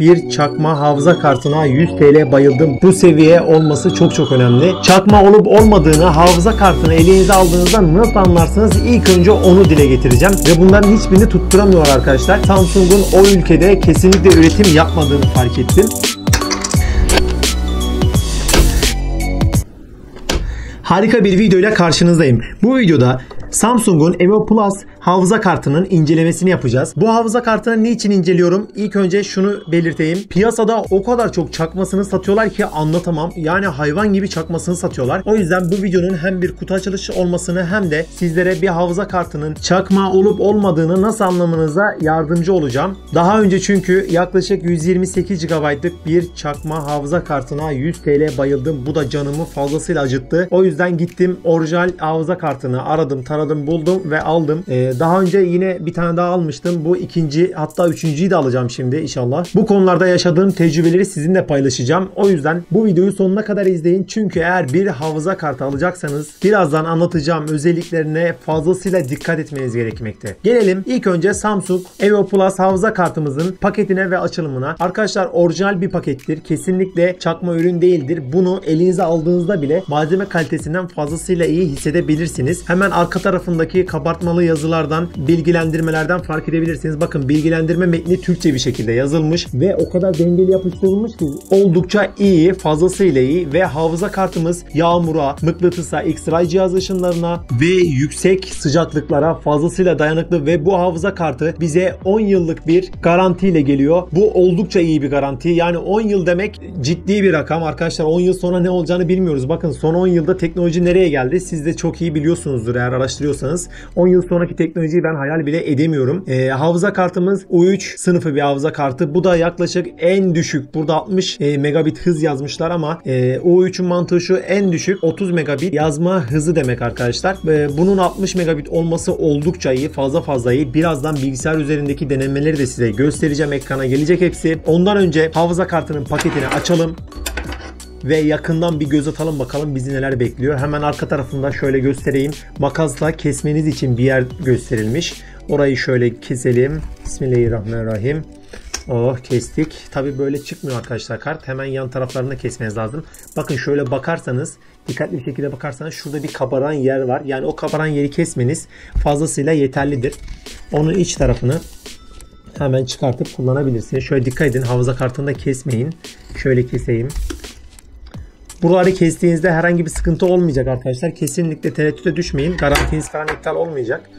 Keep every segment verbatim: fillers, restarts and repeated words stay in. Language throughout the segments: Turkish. Bir çakma havza kartına yüz TL bayıldım. Bu seviye olması çok çok önemli. Çakma olup olmadığını, havza kartını elinize aldığınızda nasıl anlarsınız? İlk önce onu dile getireceğim. Ve bunların hiçbirini tutturamıyor arkadaşlar. Samsung'un o ülkede kesinlikle üretim yapmadığını fark ettim. Harika bir videoyla karşınızdayım. Bu videoda Samsung'un Evo Plus havza kartının incelemesini yapacağız. Bu havza kartını niçin inceliyorum? İlk önce şunu belirteyim. Piyasada o kadar çok çakmasını satıyorlar ki anlatamam. Yani hayvan gibi çakmasını satıyorlar. O yüzden bu videonun hem bir kutu açılışı olmasını hem de sizlere bir havza kartının çakma olup olmadığını nasıl anlamanıza yardımcı olacağım. Daha önce çünkü yaklaşık yüz yirmi sekiz gigabaytlık bir çakma havza kartına yüz TL bayıldım. Bu da canımı fazlasıyla acıttı. O yüzden gittim orijinal havza kartını aradım, taradım, buldum ve aldım. Ee, daha önce yine bir tane daha almıştım. Bu ikinci, hatta üçüncüyü de alacağım şimdi inşallah. Bu konularda yaşadığım tecrübeleri sizinle paylaşacağım. O yüzden bu videoyu sonuna kadar izleyin. Çünkü eğer bir havza kartı alacaksanız birazdan anlatacağım özelliklerine fazlasıyla dikkat etmeniz gerekmekte. Gelelim ilk önce Samsung Evo Plus havza kartımızın paketine ve açılımına. Arkadaşlar orijinal bir pakettir. Kesinlikle çakma ürün değildir. Bunu elinize aldığınızda bile malzeme kalitesinden fazlasıyla iyi hissedebilirsiniz. Hemen arka tarafındaki kabartmalı yazılardan, bilgilendirmelerden fark edebilirsiniz. Bakın bilgilendirme metni Türkçe bir şekilde yazılmış ve o kadar dengeli yapıştırılmış ki oldukça iyi, fazlasıyla iyi ve havza kartımız yağmura, mıknatısa, X-ray cihaz ışınlarına ve yüksek sıcaklıklara fazlasıyla dayanıklı ve bu havza kartı bize on yıllık bir garantiyle geliyor. Bu oldukça iyi bir garanti. Yani on yıl demek ciddi bir rakam. Arkadaşlar on yıl sonra ne olacağını bilmiyoruz. Bakın son on yılda teknoloji nereye geldi? Siz de çok iyi biliyorsunuzdur eğer araştırıyorsanız. on yıl sonraki teknolojiyi ben hayal bile edemiyorum. E, havza kartımız U üç sınıfı bir havza kartı. Bu da yaklaşık en düşük. Burada altmış megabit hız yazmışlar ama e, U üçün mantığı şu: en düşük otuz megabit yazma hızı demek arkadaşlar. E, bunun altmış megabit olması oldukça iyi. Fazla fazla iyi. Birazdan bilgisayar üzerindeki denemeleri de size göstereceğim. Ekrana gelecek hepsi. Ondan önce havza kartının paketini açalım ve yakından bir göz atalım bakalım bizi neler bekliyor. Hemen arka tarafında şöyle göstereyim. Makasla kesmeniz için bir yer gösterilmiş. Orayı şöyle keselim. Bismillahirrahmanirrahim. Oh, kestik. Tabi böyle çıkmıyor arkadaşlar kart. Hemen yan taraflarını kesmeniz lazım. Bakın şöyle bakarsanız, dikkatli bir şekilde bakarsanız şurada bir kabaran yer var. Yani o kabaran yeri kesmeniz fazlasıyla yeterlidir. Onun iç tarafını hemen çıkartıp kullanabilirsiniz. Şöyle dikkat edin, havza kartını da kesmeyin. Şöyle keseyim. Buraları kestiğinizde herhangi bir sıkıntı olmayacak arkadaşlar. Kesinlikle tereddüte düşmeyin. Garantiniz falan iptal olmayacak.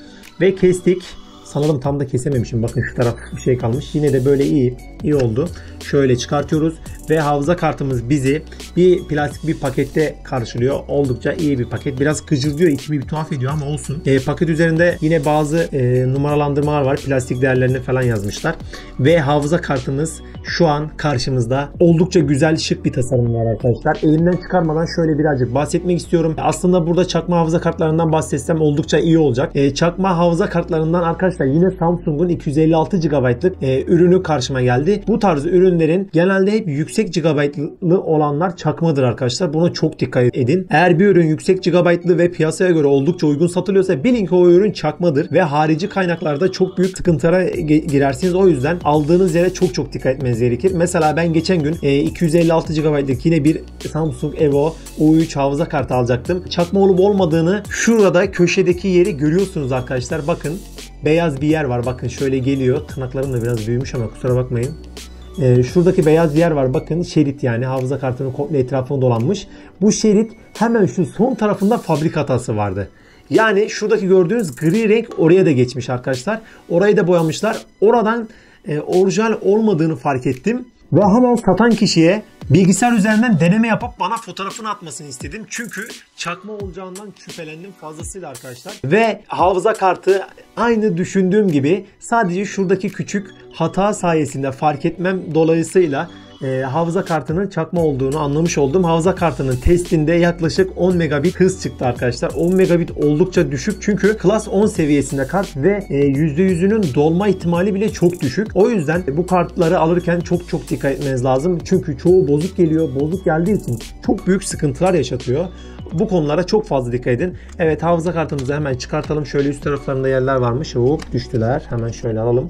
Ve kestik. Sanırım tam da kesememişim. Bakın şu taraf bir şey kalmış. Yine de böyle iyi. İyi oldu. Şöyle çıkartıyoruz. Ve havza kartımız bizi bir plastik bir pakette karşılıyor. Oldukça iyi bir paket. Biraz gıcırdıyor. İçimi bir tuhaf ediyor ama olsun. E, paket üzerinde yine bazı e, numaralandırmalar var. Plastik değerlerini falan yazmışlar. Ve havza kartımız şu an karşımızda. Oldukça güzel, şık bir tasarım var arkadaşlar. Elimden çıkarmadan şöyle birazcık bahsetmek istiyorum. Aslında burada çakma havza kartlarından bahsetsem oldukça iyi olacak. E, çakma havza kartlarından arkadaşlar yine Samsung'un iki yüz elli altı gigabaytlık e, ürünü karşıma geldi. Bu tarz ürünlerin genelde hep yüksek gigabaytlı olanlar çakmadır arkadaşlar. Buna çok dikkat edin. Eğer bir ürün yüksek gigabaytlı ve piyasaya göre oldukça uygun satılıyorsa bilin ki o ürün çakmadır ve harici kaynaklarda çok büyük sıkıntılara girersiniz. O yüzden aldığınız yere çok çok dikkat etmeniz gerekir. Mesela ben geçen gün iki yüz elli altı gigabaytlık yine bir Samsung Evo U üç havza kartı alacaktım. Çakma olup olmadığını şurada köşedeki yeri görüyorsunuz arkadaşlar. Bakın beyaz bir yer var. Bakın şöyle geliyor. Tırnaklarım da biraz büyümüş ama kusura bakmayın. Ee, şuradaki beyaz yer var. Bakın şerit, yani havza kartının komple etrafını dolanmış. Bu şerit hemen şu son tarafında fabrika hatası vardı. Yani şuradaki gördüğünüz gri renk oraya da geçmiş arkadaşlar. Orayı da boyamışlar. Oradan e, orijinal olmadığını fark ettim. Ve hemen satan kişiye bilgisayar üzerinden deneme yapıp bana fotoğrafını atmasını istedim. Çünkü çakma olacağından şüphelendim fazlasıyla arkadaşlar. Ve havza kartı aynı düşündüğüm gibi, sadece şuradaki küçük hata sayesinde fark etmem dolayısıyla E, havza kartının çakma olduğunu anlamış oldum. Havza kartının testinde yaklaşık on megabit hız çıktı arkadaşlar. on megabit oldukça düşük çünkü Class on seviyesinde kart ve e, yüzde yüzünün dolma ihtimali bile çok düşük. O yüzden e, bu kartları alırken çok çok dikkat etmeniz lazım. Çünkü çoğu bozuk geliyor. Bozuk geldiği için çok büyük sıkıntılar yaşatıyor. Bu konulara çok fazla dikkat edin. Evet, havza kartımızı hemen çıkartalım. Şöyle üst taraflarında yerler varmış. Hop, düştüler. Hemen şöyle alalım.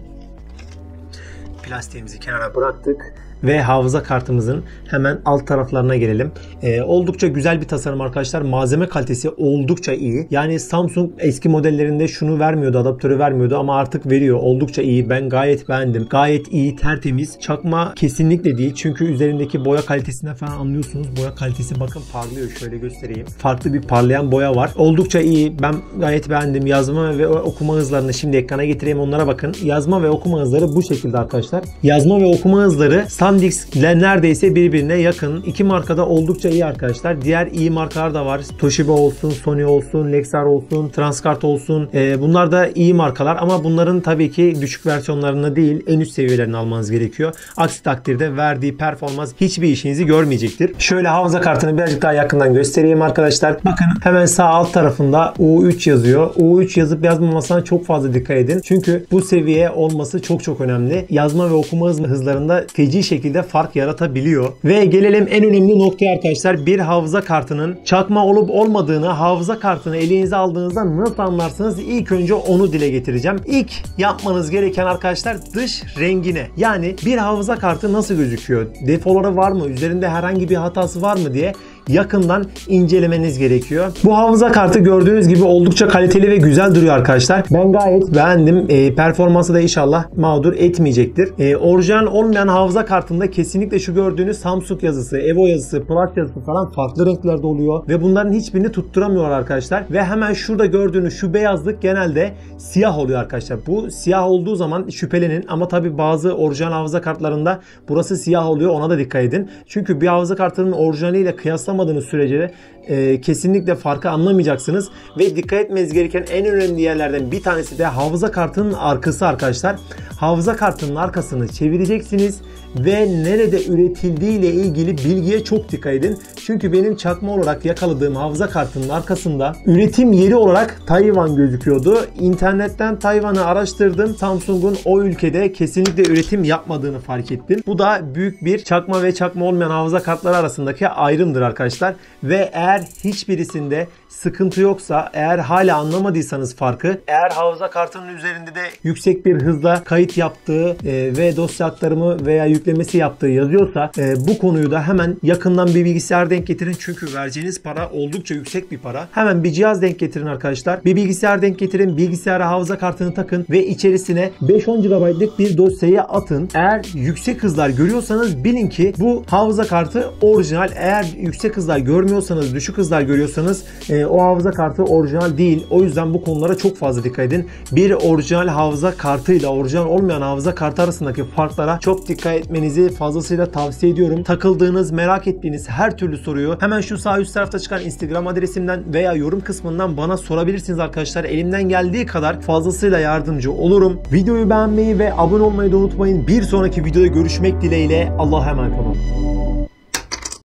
plastiğimizi kenara bıraktık ve hafıza kartımızın hemen alt taraflarına gelelim. Ee, oldukça güzel bir tasarım arkadaşlar. Malzeme kalitesi oldukça iyi. Yani Samsung eski modellerinde şunu vermiyordu, adaptörü vermiyordu ama artık veriyor. Oldukça iyi. Ben gayet beğendim. Gayet iyi, tertemiz. Çakma kesinlikle değil. Çünkü üzerindeki boya kalitesinden falan anlıyorsunuz. Boya kalitesi bakın parlıyor. Şöyle göstereyim. Farklı bir parlayan boya var. Oldukça iyi. Ben gayet beğendim. Yazma ve okuma hızlarını şimdi ekrana getireyim. Onlara bakın. Yazma ve okuma hızları bu şekilde arkadaşlar. Yazma ve okuma hızları SanDisk ile neredeyse birbirine yakın. İki markada oldukça iyi arkadaşlar. Diğer iyi markalar da var. Toshiba olsun, Sony olsun, Lexar olsun, Transkart olsun. Ee, bunlar da iyi markalar ama bunların tabii ki düşük versiyonlarını değil en üst seviyelerini almanız gerekiyor. Aksi takdirde verdiği performans hiçbir işinizi görmeyecektir. Şöyle hafıza kartını birazcık daha yakından göstereyim arkadaşlar. Bakın hemen sağ alt tarafında U üç yazıyor. U üç yazıp yazmamasına çok fazla dikkat edin. Çünkü bu seviye olması çok çok önemli. Yazma ve okuma hızlarında feci şekilde şekilde fark yaratabiliyor. Ve gelelim en önemli noktaya arkadaşlar. Bir hafıza kartının çakma olup olmadığını, hafıza kartını elinize aldığınızda nasıl anlarsınız? İlk önce onu dile getireceğim. İlk yapmanız gereken arkadaşlar dış rengine. Yani bir hafıza kartı nasıl gözüküyor? Defoları var mı? Üzerinde herhangi bir hatası var mı diye yakından incelemeniz gerekiyor. Bu hafıza kartı gördüğünüz gibi oldukça kaliteli ve güzel duruyor arkadaşlar. Ben gayet beğendim. E, performansı da inşallah mağdur etmeyecektir. E, orijinal olmayan hafıza kartında kesinlikle şu gördüğünüz Samsung yazısı, Evo yazısı, Plus yazısı falan farklı renklerde oluyor ve bunların hiçbirini tutturamıyor arkadaşlar. Ve hemen şurada gördüğünüz şu beyazlık genelde siyah oluyor arkadaşlar. Bu siyah olduğu zaman şüphelenin ama tabi bazı orijinal hafıza kartlarında burası siyah oluyor. Ona da dikkat edin. Çünkü bir hafıza kartının orijinaliyle kıyaslanmıyor sürece de e, kesinlikle farkı anlamayacaksınız. Ve dikkat etmeniz gereken en önemli yerlerden bir tanesi de hafıza kartının arkası arkadaşlar. Hafıza kartının arkasını çevireceksiniz ve nerede üretildiği ile ilgili bilgiye çok dikkat edin. Çünkü benim çakma olarak yakaladığım hafıza kartının arkasında üretim yeri olarak Tayvan gözüküyordu. İnternetten Tayvan'ı araştırdım. Samsung'un o ülkede kesinlikle üretim yapmadığını fark ettim. Bu da büyük bir çakma ve çakma olmayan hafıza kartları arasındaki ayrımdır arkadaşlar. Ve eğer hiçbirisinde sıkıntı yoksa, eğer hala anlamadıysanız farkı, eğer hafıza kartının üzerinde de yüksek bir hızla kayıt yaptığı e, ve dosya aktarımı veya yüklemesi yaptığı yazıyorsa e, bu konuyu da hemen yakından bir bilgisayar denk getirin. Çünkü vereceğiniz para oldukça yüksek bir para. Hemen bir cihaz denk getirin arkadaşlar. Bir bilgisayar denk getirin. Bilgisayara hafıza kartını takın ve içerisine beş on gigabaytlık bir dosyayı atın. Eğer yüksek hızlar görüyorsanız bilin ki bu hafıza kartı orijinal. Eğer yüksek hızlar görmüyorsanız, düşük hızlar görüyorsanız e, o hafıza kartı orijinal değil. O yüzden bu konulara çok fazla dikkat edin. Bir orijinal hafıza kartıyla orijinal olmayan hafıza kartı arasındaki farklara çok dikkat etmenizi fazlasıyla tavsiye ediyorum. Takıldığınız, merak ettiğiniz her türlü soruyu hemen şu sağ üst tarafta çıkan Instagram adresimden veya yorum kısmından bana sorabilirsiniz arkadaşlar. Elimden geldiği kadar fazlasıyla yardımcı olurum. Videoyu beğenmeyi ve abone olmayı da unutmayın. Bir sonraki videoda görüşmek dileğiyle. Allah'a emanet olun.